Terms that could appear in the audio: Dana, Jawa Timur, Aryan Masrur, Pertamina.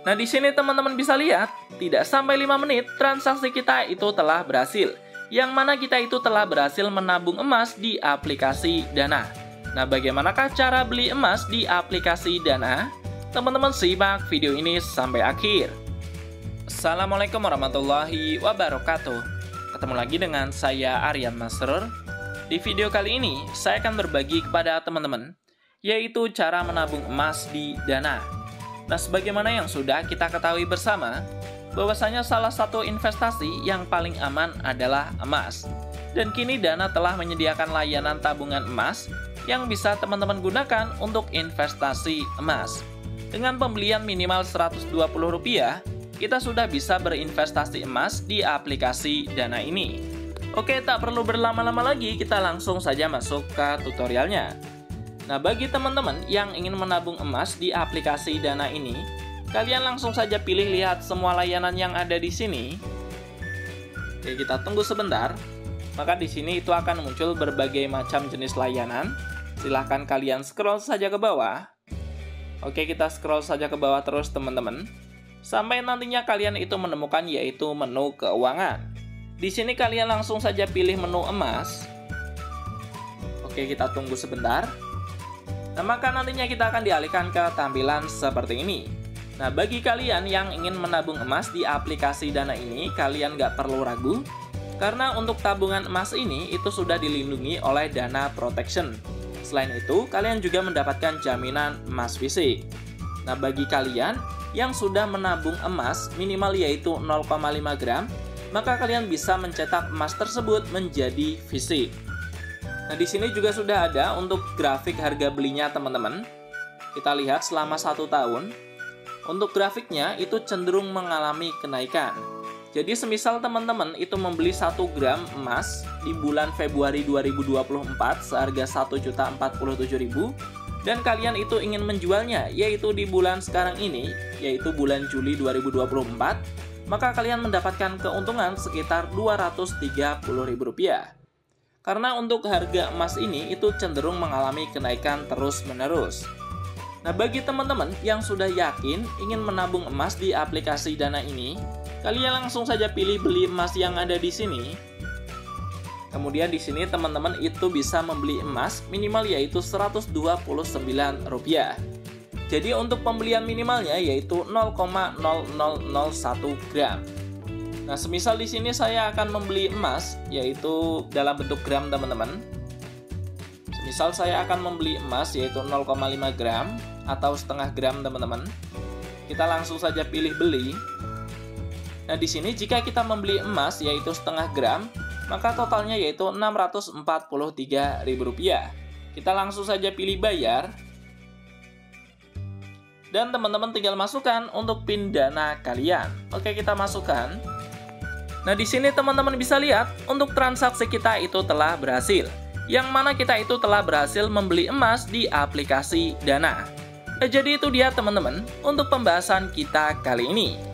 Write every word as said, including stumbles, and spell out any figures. Nah, di sini teman-teman bisa lihat, tidak sampai lima menit transaksi kita itu telah berhasil, yang mana kita itu telah berhasil menabung emas di aplikasi Dana. Nah, bagaimanakah cara beli emas di aplikasi Dana? Teman-teman simak video ini sampai akhir. Assalamualaikum warahmatullahi wabarakatuh. Ketemu lagi dengan saya Aryan Masrur. Di video kali ini, saya akan berbagi kepada teman-teman, yaitu cara menabung emas di Dana. Nah, sebagaimana yang sudah kita ketahui bersama, bahwasanya salah satu investasi yang paling aman adalah emas. Dan kini Dana telah menyediakan layanan tabungan emas yang bisa teman-teman gunakan untuk investasi emas. Dengan pembelian minimal seratus dua puluh rupiah, kita sudah bisa berinvestasi emas di aplikasi Dana ini. Oke, tak perlu berlama-lama lagi, kita langsung saja masuk ke tutorialnya. Nah, bagi teman-teman yang ingin menabung emas di aplikasi Dana ini, kalian langsung saja pilih lihat semua layanan yang ada di sini. Oke, kita tunggu sebentar. Maka di sini itu akan muncul berbagai macam jenis layanan. Silahkan kalian scroll saja ke bawah. Oke, kita scroll saja ke bawah terus teman-teman, sampai nantinya kalian itu menemukan yaitu menu keuangan. Di sini kalian langsung saja pilih menu emas. Oke, kita tunggu sebentar. Nah, maka nantinya kita akan dialihkan ke tampilan seperti ini. Nah, bagi kalian yang ingin menabung emas di aplikasi Dana ini, kalian nggak perlu ragu, karena untuk tabungan emas ini itu sudah dilindungi oleh Dana Protection. Selain itu, kalian juga mendapatkan jaminan emas fisik. Nah, bagi kalian yang sudah menabung emas minimal yaitu nol koma lima gram, maka kalian bisa mencetak emas tersebut menjadi fisik. Nah, di sini juga sudah ada untuk grafik harga belinya teman-teman. Kita lihat selama satu tahun, untuk grafiknya itu cenderung mengalami kenaikan. Jadi semisal teman-teman itu membeli satu gram emas di bulan Februari dua ribu dua puluh empat seharga satu juta empat puluh tujuh ribu, dan kalian itu ingin menjualnya yaitu di bulan sekarang ini, yaitu bulan Juli dua ribu dua puluh empat, maka kalian mendapatkan keuntungan sekitar dua ratus tiga puluh ribu rupiah. Karena untuk harga emas ini itu cenderung mengalami kenaikan terus-menerus. Nah, bagi teman-teman yang sudah yakin ingin menabung emas di aplikasi Dana ini, kalian langsung saja pilih beli emas yang ada di sini. Kemudian di sini teman-teman itu bisa membeli emas minimal yaitu seratus dua puluh sembilan rupiah. Jadi untuk pembelian minimalnya yaitu nol koma nol nol nol satu gram. Nah, semisal di sini saya akan membeli emas yaitu dalam bentuk gram teman-teman. Semisal saya akan membeli emas yaitu nol koma lima gram atau setengah gram teman-teman. Kita langsung saja pilih beli. Nah, di sini jika kita membeli emas yaitu setengah gram, maka totalnya yaitu enam ratus empat puluh tiga ribu rupiah. Kita langsung saja pilih bayar. Dan teman-teman tinggal masukkan untuk PIN Dana kalian. Oke, kita masukkan. Nah, di sini teman-teman bisa lihat untuk transaksi kita itu telah berhasil, yang mana kita itu telah berhasil membeli emas di aplikasi Dana. Nah, jadi itu dia teman-teman untuk pembahasan kita kali ini.